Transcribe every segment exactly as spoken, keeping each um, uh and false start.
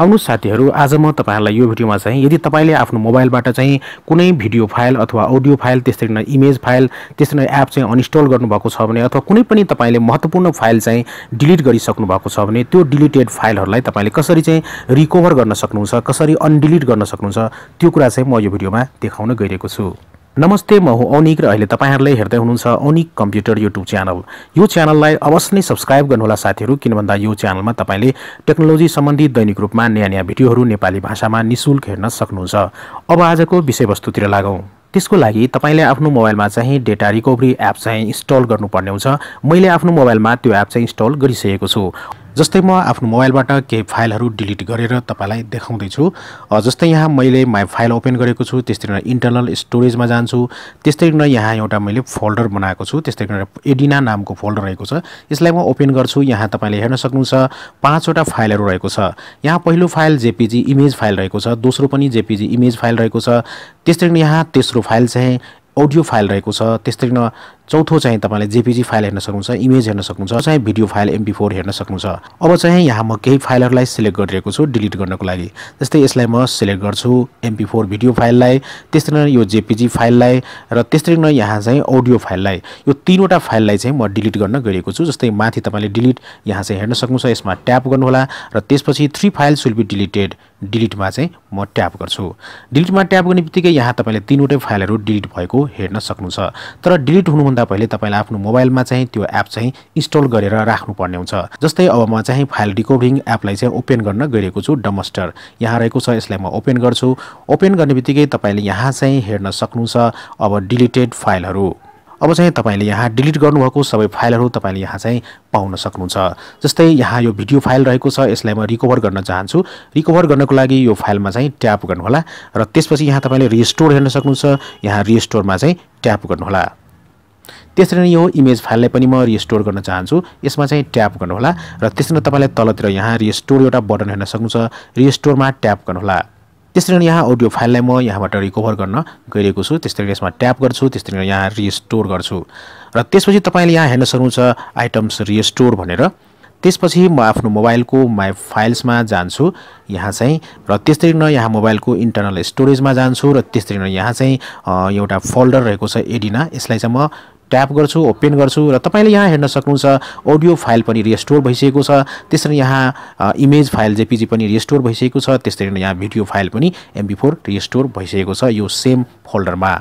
आउनु साथीहरु आज म तपाईहरुलाई यो भिडियोमा चाहिँ यदि तपाईले आफ्नो मोबाइलबाट चाहिँ कुनै भिडियो फाइल अथवा अडियो फाइल त्यसै नै इमेज फाइल त्यसै नै एप चाहिँ अनइन्स्टल गर्नु भएको छ भने अथवा कुनै पनि तपाईले महत्त्वपूर्ण फाइल चाहिँ डिलिट गरिसक्नु भएको छ भने त्यो डिलिटेड फाइलहरुलाई तपाईले कसरी चाहिँ रिकभर गर्न सक्नुहुन्छ कसरी अनडिलिट गर्न सक्नुहुन्छ त्यो कुरा चाहिँ म यो भिडियोमा देखाउन गइरहेको छु। नमस्ते म हो ओनिक र अहिले तपाईहरुले हेर्दै हुनुहुन्छ ओनिक कम्प्युटर युट्युब च्यानल। यो च्यानललाई अवश्य नै सब्स्क्राइब गर्नु होला साथीहरु किनभन्दा यो च्यानलमा तपाईले टेक्नोलोजी सम्बन्धी दैनिक रूपमा नयाँ-नयाँ भिडियोहरु नेपाली भाषामा निशुल्क हेर्न सक्नुहुन्छ। अब आजको विषयवस्तुतिर लागौं। त्यसको लागि तपाईले आफ्नो मोबाइलमा चाहिँ डेटा रिकभरी एप चाहिँ इन्स्टल गर्नुपर्ने हुन्छ। मैले आफ्नो मोबाइलमा त्यो एप चाहिँ इन्स्टल गरिसकेको छु। जस्तै म आफ्नो मोबाइलबाट केही फाइलहरु डिलिट गरेर तपाईलाई देखाउँदै छु। जस्तै यहाँ मैले माइ फाइल ओपन गरेको छु, त्यसै गरी इन्टरनल स्टोरेजमा जान्छु, त्यसै गरी यहाँ एउटा मैले फोल्डर बनाएको छु, त्यसै गरी एडिना नामको फोल्डर रहेको छ, यसलाई म ओपन गर्छु। यहाँ तपाईले हेर्न सक्नुहुन्छ पाँच वटा फाइलहरु रहेको छ। यहाँ पहिलो फाइल जेपीजी इमेज फाइल रहेको छ, दोस्रो पनि जेपीजी इमेज फाइल रहेको छ, त्यसै गरी यहाँ तेस्रो फाइल चाहिँ अडियो फाइल रहेको छ, त्यसै गरी चौथो चाहिँ तपाईले जेपीजी फाइल हेर्न सक्नुहुन्छ, इमेज हेर्न सक्नुहुन्छ, चाहिँ video file M P four हेर्न सक्नुहुन्छ। अब चाहिँ यहाँ म केही फाइलहरुलाई सिलेक्ट गरिरहेको छु डिलिट गर्नको लागि। जस्तै यसलाई म सिलेक्ट गर्छु एम पी फोर भिडियो फाइललाई, त्यसै यो जेपीजी फाइललाई र त्यसै गरी यहाँ चाहिँ अडियो फाइललाई, यो तीनवटा फाइललाई चाहिँ म डिलिट गर्न गइरहेको छु। जस्तै माथि तपाईले डिलिट यहाँ चाहिँ हेर्न सक्नुहुन्छ, यसमा ट्याप गर्नु होला र त्यसपछि three file should be deleted डिलिटमा चाहिँ म ट्याप गर्छु। डिलिटमा ट्याप गर्नेबित्तिकै यहाँ तपाईले तीनवटै फाइलहरु डिलिट भएको हेर्न सक्नुहुन्छ। तर डिलिट हुनु तपाईले तपाईले आफ्नो मोबाइलमा चाहिँ त्यो एप चाहिँ इन्स्टल गरेर राख्नु पर्ने हुन्छ। जस्तै अब म चाहिँ फाइल रिकभरिङ एपलाई चाहिँ ओपन गर्न गइरहेको छु। डम्पस्टर यहाँ रहेको छ, यसलाई म ओपन गर्छु। ओपन गर्नेबित्तिकै तपाईले यहाँ चाहिँ हेर्न सक्नुहुन्छ अब डिलिटेड फाइलहरु। अब चाहिँ तपाईले यहाँ डिलिट गर्नुभएको सबै फाइलहरु तपाईले यहाँ चाहिँ पाउन सक्नुहुन्छ। जस्तै यहाँ यो भिडियो फाइल रहेको छ, यसलाई म रिकभर गर्न चाहन्छु। रिकभर गर्नको लागि यो फाइलमा चाहिँ ट्याप गर्नु होला र त्यसपछि यहाँ तपाईले रिस्टोर हेर्न सक्नुहुन्छ, यहाँ रिस्टोरमा चाहिँ ट्याप गर्नु होला। त्यसरी नै यो इमेज फाइललाई पनि म रिस्टोर गर्न चाहन्छु, यसमा चाहिँ ट्याप गर्नु होला र त्यसरी नै तपाईले तलतिर यहाँ रिस्टोर एउटा बटन हेर्न सक्नुहुन्छ, रिस्टोरमा ट्याप गर्नु होला। त्यसरी नै यहाँ अडियो फाइललाई म यहाँबाट रिकभर गर्न गइरहेको छु, त्यसरी नै यसमा ट्याप गर्छु, त्यसरी नै यहाँ रिस्टोर गर्छु र त्यसपछि तपाईले यहाँ हेर्न सक्नुहुन्छ आइटम्स रिस्टोर भनेर। त्यसपछि म आफ्नो मोबाइलको माइ फाइल्समा जान्छु यहाँ चाहिँ र त्यसरी नै यहाँ मोबाइलको इन्टरनल स्टोरेजमा जान्छु र त्यसरी नै यहाँ चाहिँ एउटा फोल्डर रहेको छ एडिना, यसलाई चाहिँ म ट्याप गर्छु, ओपन गर्छु र तपाईले यहाँ हेर्न सक्नुहुन्छ अडियो फाइल पनि रिस्टोर भइसकेको छ, त्यसरी यहाँ इमेज फाइल जेपीजी पनि रिस्टोर भइसकेको छ, त्यसरी यहाँ भिडियो फाइल पनि एम पी फोर रिस्टोर भइसकेको छ यो सेम फोल्डरमा।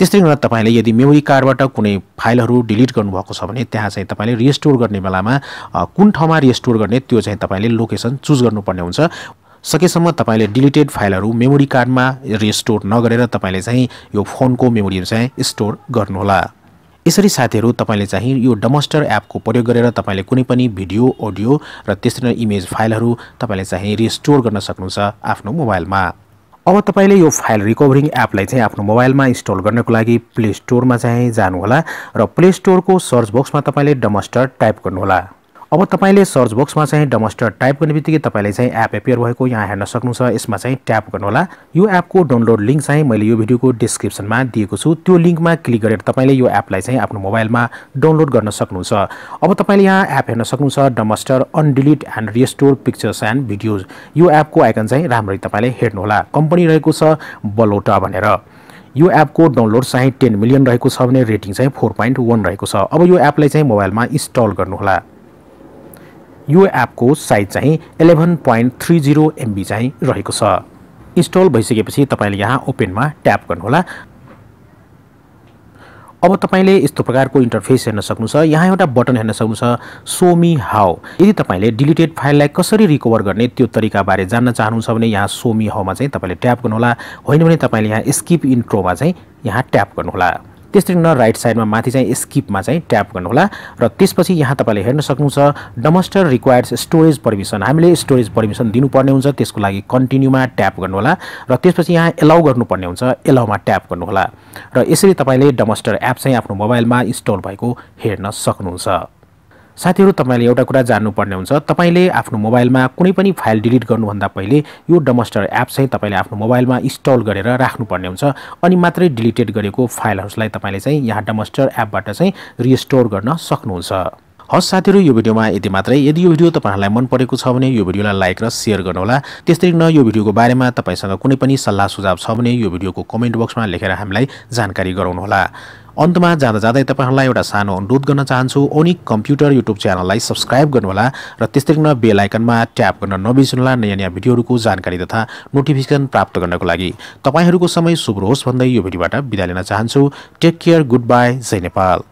त्यसै गरी तपाईले यदि मेमोरी कार्डबाट कुनै फाइलहरु डिलिट गर्नुभएको छ भने त्यहाँ चाहिँ तपाईले रिस्टोर गर्ने बेलामा कुन ठाउँमा रिस्टोर गर्ने त्यो चाहिँ तपाईले लोकेसन चुज गर्नुपर्ने हुन्छ। सकेसम्म तपाईले डिलिटेड फाइलहरु मेमोरी कार्डमा रिस्टोर नगरेर तपाईले चाहिँ यो फोनको मेमोरी चाहिँ स्टोर गर्नु होला। यसरी साथीहरु तपाईले चाहिँ यो डम्पस्टर एपको प्रयोग गरेर तपाईले कुनै पनि भिडियो अडियो र त्यसै नै इमेज फाइलहरु तपाईले चाहिँ रिस्टोर गर्न सक्नुहुन्छ आफ्नो मोबाइलमा। अब तपाईले यो फाइल रिकभरिङ एपलाई चाहिँ आफ्नो मोबाइलमा इन्स्टल गर्नको लागि प्ले स्टोरमा चाहिँ जानु होला र प्ले स्टोरको सर्च बक्समा तपाईले डम्पस्टर टाइप गर्नु होला। अब तपाईले सर्च बक्समा चाहिँ डम्पस्टर टाइप गर्नेबित्तिकै तपाईले चाहिँ एप एपियर भएको यहाँ हेर्न सक्नुहुन्छ, यसमा चाहिँ ट्याप गर्नु होला। यो एपको डाउनलोड लिंक चाहिँ मैले यो भिडियोको डिस्क्रिप्सनमा दिएको छु, त्यो लिंकमा क्लिक गरेर तपाईले यो एपलाई चाहिँ आफ्नो मोबाइलमा डाउनलोड गर्न सक्नुहुन्छ। अब तपाईले यहाँ एप हेर्न सक्नुहुन्छ Dumpster undelete and restore pictures and videos, यो एपको आइकन चाहिँ राम्ररी तपाईले हेर्नु होला, कम्पनी रहेको छ ब्लोकाडा भनेर। यो एपको डाउनलोड चाहिँ टेन मिलियन रहेको छ भने रेटिङ चाहिँ फोर पोइन्ट वान रहेको छ। अब यो एपलाई चाहिँ मोबाइलमा इन्स्टल गर्नु होला। यो एपको साइज चाहिँ eleven point three zero MB चाहिँ रहेको छ। इन्स्टल भइसकेपछि तपाईले यहाँ ओपनमा ट्याप गर्नु होला। अब तपाईले यस्तो प्रकारको इन्टरफेस हेर्न सक्नुहुन्छ, यहाँ एउटा बटन हेर्न सक्नुहुन्छ सो मी हाउ। यदि तपाईले डिलिटेड फाइललाई कसरी रिकभर गर्ने त्यो तरिका बारे जान्न चाहनुहुन्छ भने यहाँ सो मी हाउमा चाहिँ तपाईले ट्याप गर्नु होला, होइन भने तपाईले यहाँ स्किप इन्ट्रोमा चाहिँ यहाँ ट्याप गर्नु होला। त्यसरी नै राइट साइडमा माथि चाहिँ स्किपमा चाहिँ ट्याप गर्नु होला र त्यसपछि यहाँ तपाईले हेर्न सक्नुहुन्छ डम्पस्टर रिक्वायर्स स्टोरेज पर्मिसन, हामीले स्टोरेज पर्मिसन दिनुपर्ने हुन्छ, त्यसको लागि कन्टिन्यूमा ट्याप गर्नु होला र त्यसपछि यहाँ एलाउ गर्नुपर्ने हुन्छ, एलाउमा ट्याप गर्नु होला र यसरी तपाईले डम्पस्टर एप चाहिँ आफ्नो मोबाइलमा इन्स्टल भएको हेर्न सक्नुहुन्छ। साथीहरु तपाईले एउटा कुरा जान्नुपर्ने हुन्छ, तपाईले आफ्नो मोबाइलमा कुनै पनि फाइल डिलिट गर्नुभन्दा पहिले यो डम्पस्टर एप चाहिँ तपाईले आफ्नो मोबाइलमा इन्स्टल गरेर राख्नुपर्ने हुन्छ, अनि मात्रै डिलिटेड गरेको फाइलहरुलाई तपाईले चाहिँ यहाँ डम्पस्टर एपबाट चाहिँ रिस्टोर गर्न सक्नुहुन्छ। हस साथीहरु यो भिडियोमा यति मात्रै। यदि यो भिडियो तपाईहरुलाई मन परेको छ भने यो भिडियोलाई लाइक र शेयर गर्नुहोला। त्यसै गरी यो भिडियोको बारेमा तपाईसँग कुनै पनि सल्लाह सुझाव छ भने यो भिडियोको कमेन्ट बक्समा लेखेर हामीलाई जानकारी गराउनुहोला। अन्तमा जाँदा जाँदै तपाईहरुलाई एउटा सानो अनुरोध गर्न चाहन्छु, ओनिक कम्प्युटर युट्युब च्यानललाई सब्स्क्राइब गर्नुहोला र त्यसै गरी बेल आइकनमा ट्याप गर्न नबिर्सनुहोला नयाँ नयाँ भिडियोहरुको जानकारी तथा नोटिफिकेसन प्राप्त गर्नको लागि। तपाईहरुको समय शुभ रहोस् भन्दै यो भिडियोबाट बिदा लिन चाहन्छु। टेक केयर, गुड बाय, जय नेपाल।